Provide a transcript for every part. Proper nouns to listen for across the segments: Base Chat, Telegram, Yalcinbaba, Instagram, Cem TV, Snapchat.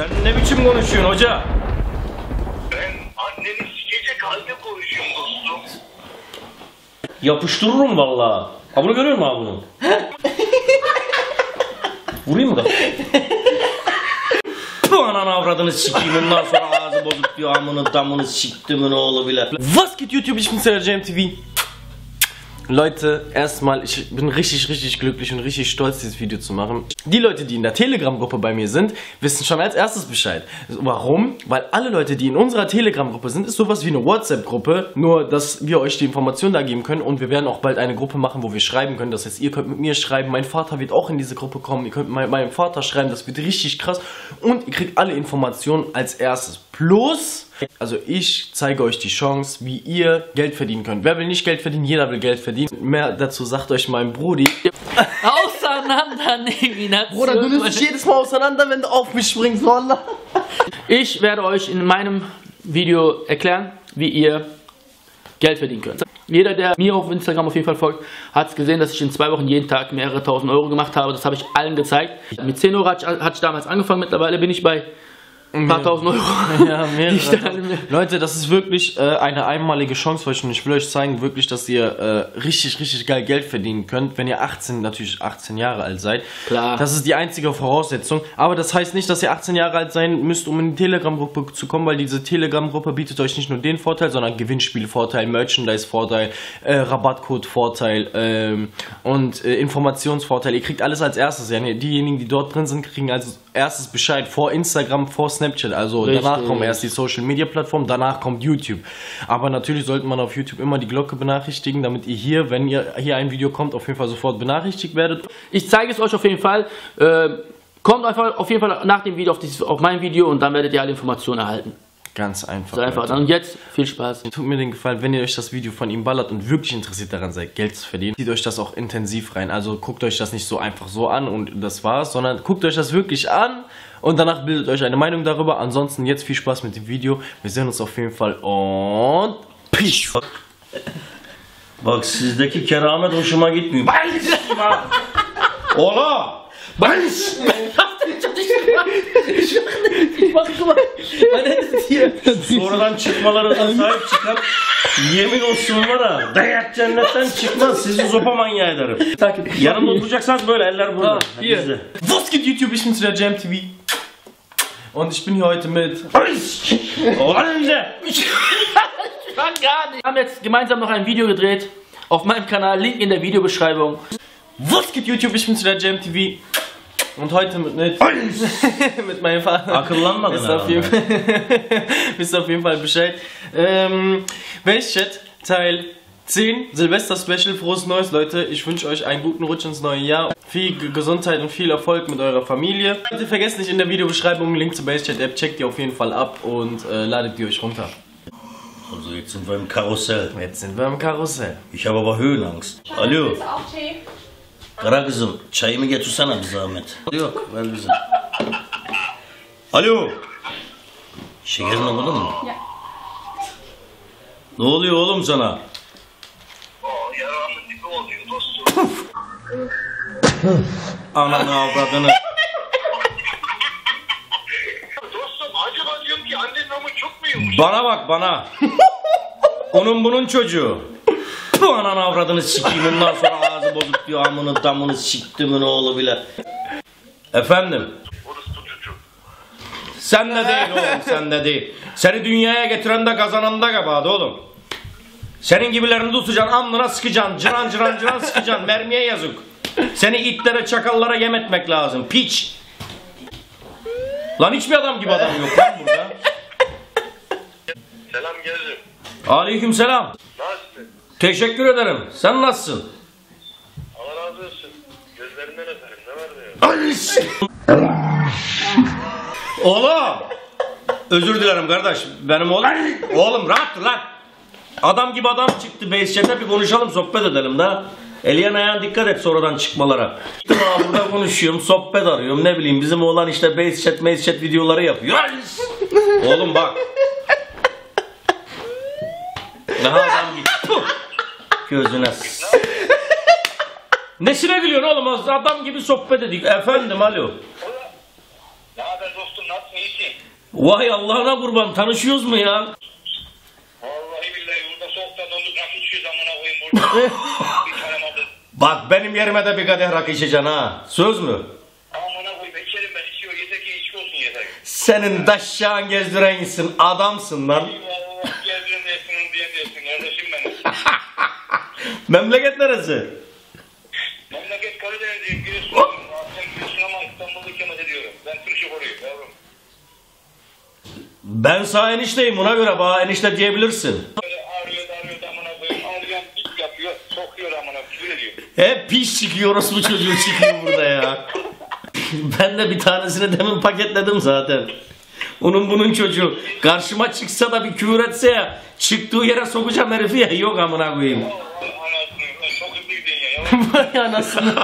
Sen ne biçim konuşuyorsun hoca? Ben anneni sikecek halde konuşuyorum dostum. Yapıştırırım valla. Ha bunu görüyor musun abi bunu? Vurayım mı da? Ananı avradını sikeyim, ondan sonra ağzı bozuk diyor, amını damını siktimin oğlu bile. Was geht YouTube, ich bin's der Cem TV. Leute, erstmal, ich bin richtig glücklich und richtig stolz, dieses Video zu machen. Die Leute, die in der Telegram-Gruppe bei mir sind, wissen schon als erstes Bescheid. Warum? Weil alle Leute, die in unserer Telegram-Gruppe sind, ist sowas wie eine WhatsApp-Gruppe, nur dass wir euch die Informationen da geben können und wir werden auch bald eine Gruppe machen, wo wir schreiben können. Das heißt, ihr könnt mit mir schreiben, mein Vater wird auch in diese Gruppe kommen, ihr könnt mit meinem Vater schreiben, das wird richtig krass und ihr kriegt alle Informationen als erstes. Plus... Also ich zeige euch die Chance, wie ihr Geld verdienen könnt. Wer will nicht Geld verdienen? Jeder will Geld verdienen. Mehr dazu sagt euch mein Brudi. Auseinandernehmen. Bruder, du nimmst dich jedes Mal auseinander, wenn du auf mich springst, Wallah. Ich werde euch in meinem Video erklären, wie ihr Geld verdienen könnt. Jeder, der mir auf Instagram auf jeden Fall folgt, hat es gesehen, dass ich in 2 Wochen jeden Tag mehrere tausend Euro gemacht habe. Das habe ich allen gezeigt. Mit 10 Euro hatte ich damals angefangen, mittlerweile bin ich bei... Ein paar tausend Euro. Ja, Leute, das ist wirklich eine einmalige Chance für euch und ich will euch zeigen wirklich, dass ihr richtig geil Geld verdienen könnt, wenn ihr 18 Jahre alt seid. Klar. Das ist die einzige Voraussetzung, aber das heißt nicht, dass ihr 18 Jahre alt sein müsst, um in die Telegram-Gruppe zu kommen, weil diese Telegram-Gruppe bietet euch nicht nur den Vorteil, sondern Gewinnspielvorteil, Merchandise-Vorteil, Rabattcode-Vorteil und Informationsvorteil. Ihr kriegt alles als erstes. Ja, diejenigen, die dort drin sind, kriegen als erstes Bescheid vor Instagram, vor Snapchat, also richtig. Danach kommen erst die Social Media Plattform, danach kommt YouTube. Aber natürlich sollte man auf YouTube immer die Glocke benachrichtigen, damit ihr hier, wenn ihr hier ein Video kommt, auf jeden Fall sofort benachrichtigt werdet. Ich zeige es euch auf jeden Fall. Kommt einfach auf jeden Fall nach dem Video auf mein Video und dann werdet ihr alle Informationen erhalten. Ganz einfach. So einfach. Und jetzt viel Spaß. Tut mir den Gefallen, wenn ihr euch das Video von ihm ballert und wirklich interessiert daran seid, Geld zu verdienen, zieht euch das auch intensiv rein. Also guckt euch das nicht so einfach so an und das war's, sondern guckt euch das wirklich an und danach bildet euch eine Meinung darüber. Ansonsten jetzt viel Spaß mit dem Video. Wir sehen uns auf jeden Fall und peace. Bak sizdeki keramet hoşuma gitmiyor. Ola! Sonradan çıkmalarına sahip çıkan yemin olsun bana dayak cennetten çıkmaz, sizi zopa manyağı ederim. Yanımda oturacaksanız böyle eller burada. Was geht YouTube, ich bin zu der Cem TV und ich bin hier heute mit Wir haben jetzt gemeinsam noch ein Video gedreht auf meinem Kanal, Link in der Videobeschreibung. Was geht YouTube, ich bin zu der Cem TV und heute mit meinem Vater. Akıllanmadın herhalde. Wisst auf jeden Fall Bescheid. Base Chat Teil 10, Silvester Special, frohes Neues Leute. Ich wünsche euch einen guten Rutsch ins neue Jahr. Viel Gesundheit und viel Erfolg mit eurer Familie. Bitte vergesst nicht in der Videobeschreibung einen Link zur Base Chat App, checkt die auf jeden Fall ab und ladet die euch runter. Also jetzt sind wir im Karussell. Ich habe aber Höhenangst. Hallo. Kara kızım, çayımı getirsene bir zahmet. Yok, ver bize. Alo. Şekerini buldun mu? Ya. Ne oluyor oğlum sana? O yaramın dibi oluyor dostum. Ananı avradını. Dostum acaba diyorum ki annenin namı çok mu yumuş? Bana bak bana. Onun bunun çocuğu. Ananı avradını sikeyim, ondan sonra ağzı bozuk diyor, amını damını siktimin oğlu bile. Efendim? Orası çocuk. Sen de değil oğlum, sen de değil. Seni dünyaya getiren de kazanan da kabahat oğlum. Senin gibilerini tutacaksın, amına sıkacaksın, cıran sıkacaksın, mermiye yazık. Seni itlere, çakallara yem etmek lazım, piç. Lan hiçbir adam gibi adam yok lan burada. Selam geldim. Aleyküm selam. Nasılsın? Teşekkür ederim. Sen nasılsın? Allah razı olsun. Gözlerinden öperim. Ne var diyor? Oğlum! Özür dilerim kardeş. Benim oğlum. Oğlum rahat lan. Adam gibi adam çıktı. Base Chat'e bir konuşalım, sohbet edelim da. Eliyan ayağına dikkat et sonradan çıkmalara. Daha burada konuşuyorum, sohbet arıyorum. Ne bileyim bizim oğlan işte Base Chat videoları yapıyor. Oğlum bak. Daha adam gitti. Gözüne Nesine gülüyorsun oğlum? Adam gibi sohbet edik. Efendim alo. Ne haber dostum, nasılsın, iyisin? Vay Allah'ına kurban, tanışıyoruz mu ya? Vallahi billahi burada soğukta donduk, rakı içiyoruz amına koyayım burada. Hiç aramadım. Bak benim yerime de bir kadeh rakı içeceksin ha. Söz mü? Amına koyayım içerim ben, içiyor yeter ki içki olsun yeter. Senin daşşağın gezdirensin, adamsın lan. Vallahi gezdirensin diye diyorsun kardeşim benim. Memleket neresi? Memleket Karadeniz'in Giresun. Ben sağ enişteyim, ona göre bana enişte diyebilirsin. Ağrıyor, ağrıyor amına koyayım. Ağrıyan pis yapıyor, sokuyor amına, küfür ediyor. Hep pis çıkıyor, orospu çocuğu çıkıyor burada ya. Ben de bir tanesini demin paketledim zaten. Onun bunun çocuğu. Karşıma çıksa da bir küfür etse ya, çıktığı yere sokacağım herifi ya, yok amına koyayım. Anasını, çok hızlı gidiyorsun ya. Vay anasını.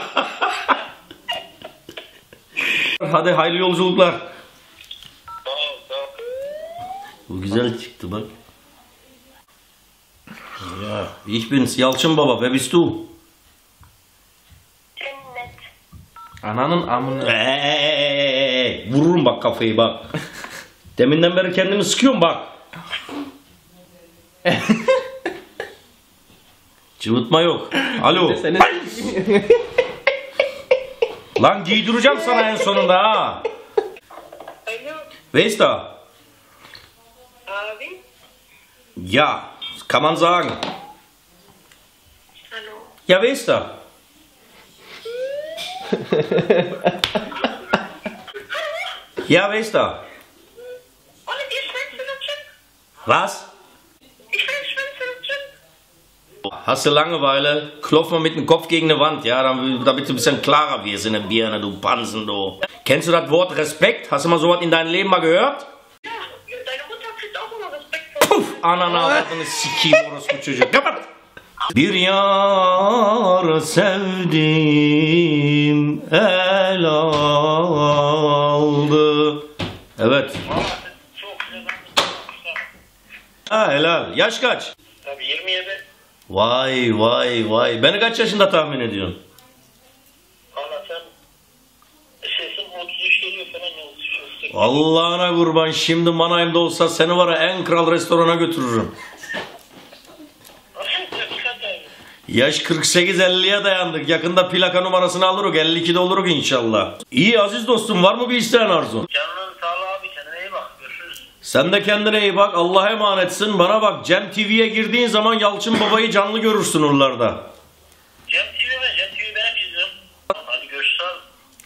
Hadi hayırlı yolculuklar. Bu güzel çıktı bak. Ya, ich bin's Yalcinbaba, wer bist du? Cennet. Ananın amını. Vururum bak kafayı bak. Deminden beri kendimi sıkıyorum bak. Cıvıtma yok. Alo. Lan giydireceğim sana en sonunda ha. Alo. Vesta. Ja, kann man sagen. Hallo. Ja, wer ist da? Ja, wer ist da? Und ihr Schwänzelutschen? Was? Ich will Schwänzelutschen. Hast du Langeweile? Klopf mal mit dem Kopf gegen eine Wand, ja? Damit du ein bisschen klarer wirst in der Birne, du Pansen, du. Kennst du das Wort Respekt? Hast du mal sowas in deinem Leben mal gehört? Ananı avradını sikiyim orospu çocuk. Kapat. Bir yar sevdim, el aldı. Evet. Ha helal. Yaş kaç? Tabii 27. Vay vay vay. Beni kaç yaşında tahmin ediyorsun? Valla sen sesin 33 geliyor falan yoldu. Allah'ına kurban, şimdi manayımda olsa seni var ya en kral restorana götürürüm. Yaş 48-50'ye dayandık. Yakında plaka numarasını alırız. 52'de oluruz inşallah. İyi aziz dostum, var mı bir isteğin arzun? Canım sağ ol abi, kendine iyi bak, görüşürüz. Sen de kendine iyi bak, Allah'a emanetsin. Bana bak, Cem TV'ye girdiğin zaman Yalcinbaba'yı canlı görürsün oralarda. Cem TV'yi ben izliyorum. Hadi görüşürüz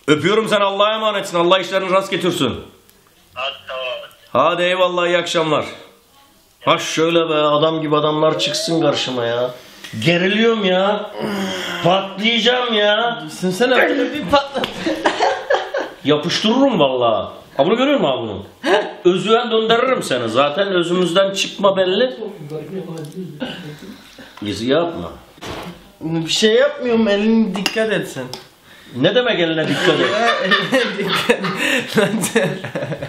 abi. Öpüyorum seni, Allah'a emanetsin. Allah işlerini rast getirsin. Hadi tamam. Hadi eyvallah, iyi akşamlar. Ha şöyle be, adam gibi adamlar çıksın karşıma ya. Geriliyorum ya. Patlayacağım ya. Sen öyle bir patlat. Yapıştırırım valla. Ha bunu görüyor musun bunu? Özüven döndürürüm seni. Zaten özümüzden çıkma belli. Bizi yapma. Bir şey yapmıyorum, elini dikkat et sen. Ne demek eline dikkat et?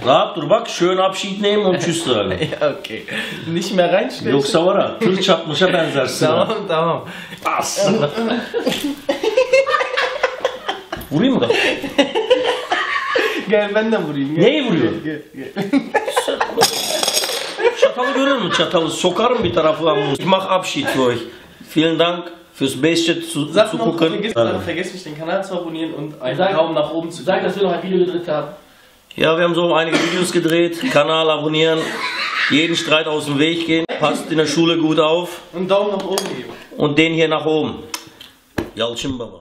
Rahat dur bak, schön abschiednehmen und tschüss sagen. Okay. Nicht mehr reinstechen. Yoksa var ha, tır çatmışa benzersin. Tamam. Aslında. Vurayım mı da? Gel ben de vurayım. Gel. Neyi vuruyorsun? Gel. Çatalı görür mü çatalı? Sokarım bir tarafı. Ich mach Abschied für euch. Vielen Dank. Fürs Base Chat zu gucken. Vergesst nicht den Kanal zu abonnieren und einen Daumen nach oben zu sagen, dass wir noch ein Video gedreht haben. Ja, wir haben so einige Videos gedreht. Kanal abonnieren, jeden Streit aus dem Weg gehen, passt in der Schule gut auf. Und Daumen nach oben geben. Und den hier nach oben. Yalcinbaba.